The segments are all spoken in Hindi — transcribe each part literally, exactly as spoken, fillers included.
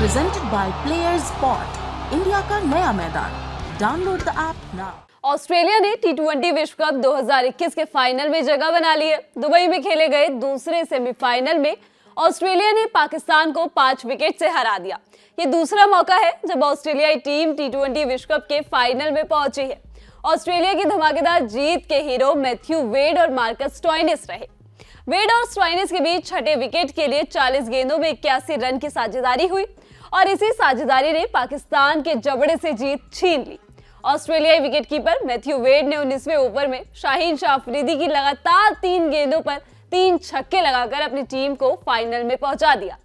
presented by Player's Pot, India का नया मैदान. Download the app now. Australia ने टी ट्वेंटी विश्व कप दो हज़ार इक्कीस के फाइनल में जगह बना ली है. दुबई में खेले गए दूसरे सेमीफाइनल में ऑस्ट्रेलिया ने पाकिस्तान को पांच विकेट से हरा दिया. ये दूसरा मौका है जब ऑस्ट्रेलियाई टीम टी ट्वेंटी विश्व कप के फाइनल में पहुंची है. ऑस्ट्रेलिया की धमाकेदार जीत के हीरो मैथ्यू वेड और मार्कस स्टॉइनिस रहे. वेड और स्टॉइनिस के बीच छठे विकेट के लिए चालीस गेंदों में इक्यासी रन की साझेदारी हुई और इसी साझेदारी ने पाकिस्तान के जबड़े से जीत छीन ली. ऑस्ट्रेलियाई विकेटकीपर मैथ्यू वेड ने उन्नीसवें ओवर में शाहीन शाह अफरीदी की लगातार तीन गेंदों पर तीन छक्के लगाकर अपनी टीम को फाइनल में पहुंचा दिया.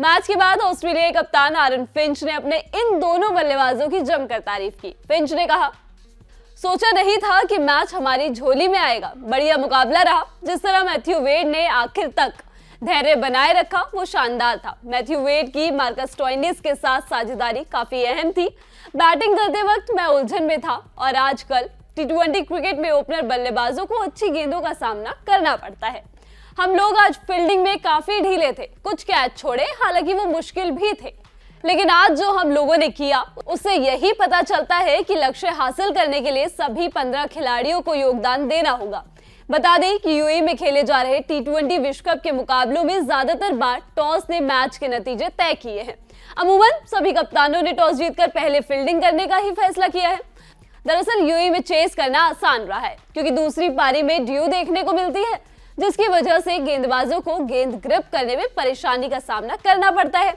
मैच के बाद ऑस्ट्रेलियाई कप्तान आरन फिंच ने अपने इन दोनों बल्लेबाजों की जमकर तारीफ की. फिंच ने कहा, सोचा नहीं था कि मैच हमारी झोली में आएगा. बढ़िया मुकाबला रहा. जिस तरह मैथ्यू वेड ने आखिर तक धैर्य बनाए रखा वो शानदार था. मैथ्यू वेड की मार्कस स्टॉइनिस के साथ साझेदारी काफी अहम थी. बैटिंग करते वक्त मैं उलझन में था और आजकल टी ट्वेंटी क्रिकेट में ओपनर बल्लेबाजों को अच्छी गेंदों का सामना करना पड़ता है. हम लोग आज फील्डिंग में काफी ढीले थे. कुछ कैच छोड़े, हालांकि वो मुश्किल भी थे, लेकिन आज जो हम लोगों ने किया उससे यही पता चलता है कि लक्ष्य हासिल करने के लिए सभी पंद्रह खिलाड़ियों को योगदान देना होगा. बता दें कि यूएई में खेले जा रहे टी ट्वेंटी विश्व कप के मुकाबलों में ज्यादातर बार टॉस ने मैच के नतीजे तय किए हैं. अमूमन सभी कप्तानों ने टॉस जीतकर पहले फील्डिंग करने का ही फैसला किया है. दरअसल यूएई में चेस करना आसान रहा है क्योंकि दूसरी पारी में ड्यू देखने को मिलती है, जिसकी वजह से गेंदबाजों को गेंद ग्रिप करने में परेशानी का सामना करना पड़ता है.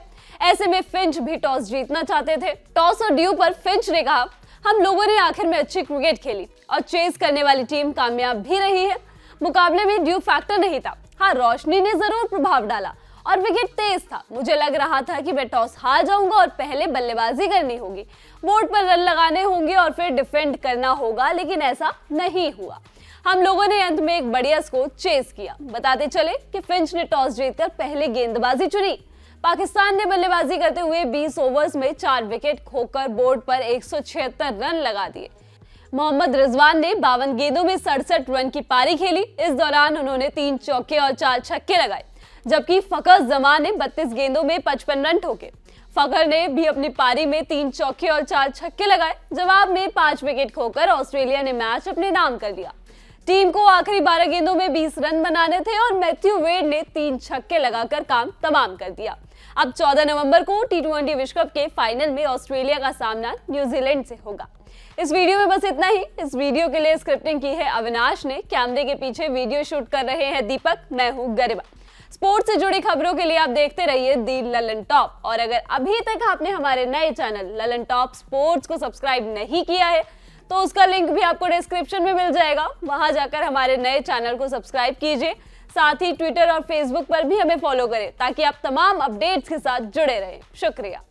ऐसे में फिंच भी टॉस जीतना चाहते थे. टॉस और ड्यू पर फिंच ने कहा, हम लोगों ने आखिर में अच्छी क्रिकेट खेली और चेस करने वाली टीम कामयाब भी रही है. मुकाबले में ड्यू फैक्टर नहीं था. हाँ, रोशनी ने जरूर प्रभाव डाला और विकेट तेज था. मुझे लग रहा था कि मैं टॉस हार जाऊंगा और पहले बल्लेबाजी करनी होगी, बोर्ड पर रन लगाने होंगे और फिर डिफेंड करना होगा, लेकिन ऐसा नहीं हुआ. हम लोगों ने अंत में एक बढ़िया स्कोर चेस किया. बताते चले कि फिंच ने टॉस जीतकर पहले गेंदबाजी चुनी. पाकिस्तान ने बल्लेबाजी करते हुए बीस ओवर्स में चार विकेट खोकर बोर्ड पर एक सौ छिहत्तर रन लगा दिए. मोहम्मद रिजवान ने बावन गेंदों में सड़सठ रन की पारी खेली. इस दौरान उन्होंने तीन चौके और चार छक्के लगाए, जबकि फखर जमान ने बत्तीस गेंदों में पचपन रन ठोके. फखर ने भी अपनी पारी में तीन चौके और चार छक्के लगाए. जवाब में पांच विकेट खोकर ऑस्ट्रेलिया ने मैच अपने नाम कर लिया. टीम को आखिरी बारह गेंदों में बीस रन बनाने थे और मैथ्यू वेड ने तीन छक्के लगाकर काम तमाम कर दिया. अब चौदह नवंबर को टी ट्वेंटी विश्व कप के फाइनल में ऑस्ट्रेलिया का सामना न्यूजीलैंड से होगा. इस वीडियो में बस इतना ही. इस वीडियो के लिए स्क्रिप्टिंग की है अविनाश ने. कैमरे के पीछे वीडियो शूट कर रहे हैं दीपक. मैं हूँ गरिमा. स्पोर्ट्स से जुड़ी खबरों के लिए आप देखते रहिए दी ललन टॉप. और अगर अभी तक आपने हमारे नए चैनल ललन टॉप स्पोर्ट्स को सब्सक्राइब नहीं किया है तो उसका लिंक भी आपको डिस्क्रिप्शन में मिल जाएगा. वहां जाकर हमारे नए चैनल को सब्सक्राइब कीजिए. साथ ही ट्विटर और फेसबुक पर भी हमें फॉलो करें ताकि आप तमाम अपडेट्स के साथ जुड़े रहें. शुक्रिया.